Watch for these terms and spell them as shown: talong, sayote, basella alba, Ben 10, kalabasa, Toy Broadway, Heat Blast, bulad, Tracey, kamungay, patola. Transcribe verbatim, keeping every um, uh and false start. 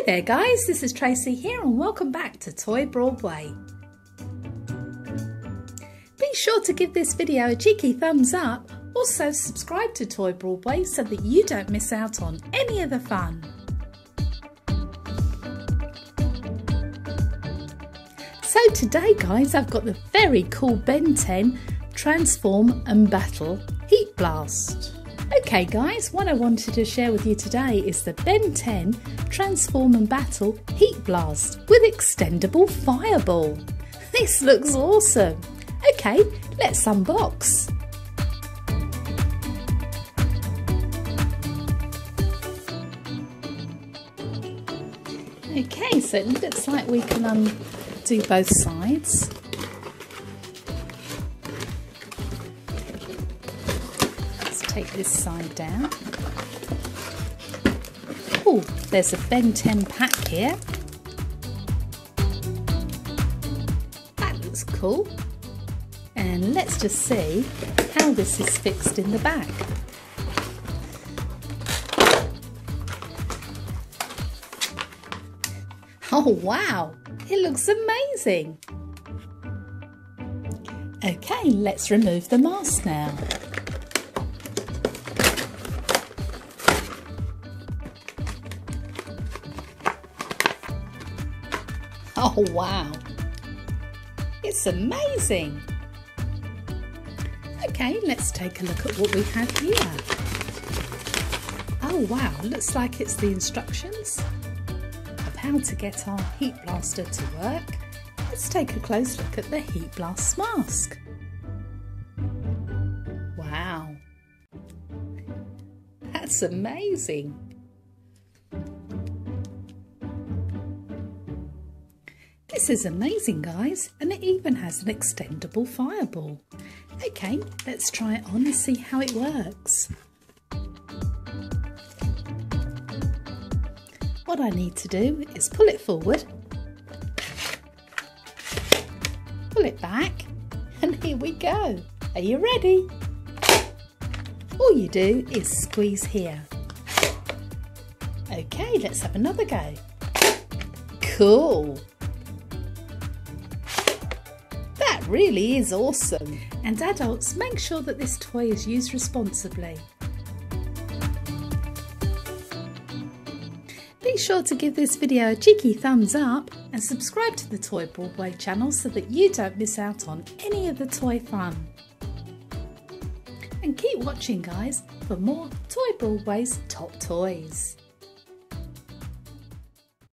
Hi there guys, this is Tracy here and welcome back to Toy Broadway. Be sure to give this video a cheeky thumbs up, also subscribe to Toy Broadway so that you don't miss out on any of the fun. So today guys, I've got the very cool Ben ten Transform and Battle Heat Blast. Okay guys, what I wanted to share with you today is the Ben ten Transform and Battle Heat Blast with Extendable Fireball. This looks awesome. Okay, let's unbox. Okay, so it looks like we can um, do both sides. Take this side down. Oh, there's a Ben ten pack here. That looks cool. And let's just see how this is fixed in the bag. Oh wow, it looks amazing. Okay, let's remove the mask now. Oh wow, it's amazing. Okay, let's take a look at what we have here. Oh wow, looks like it's the instructions of how to get our Heat Blaster to work. Let's take a close look at the Heat Blast mask. Wow, that's amazing. This is amazing guys, and it even has an extendable fireball. Okay, let's try it on and see how it works. What I need to do is pull it forward, pull it back, and here we go. Are you ready? All you do is squeeze here. Okay, let's have another go. Cool! Really is awesome, and adults, make sure that this toy is used responsibly. Be sure to give this video a cheeky thumbs up and subscribe to the Toy Broadway channel so that you don't miss out on any of the toy fun. And keep watching guys for more Toy Broadway's top toys.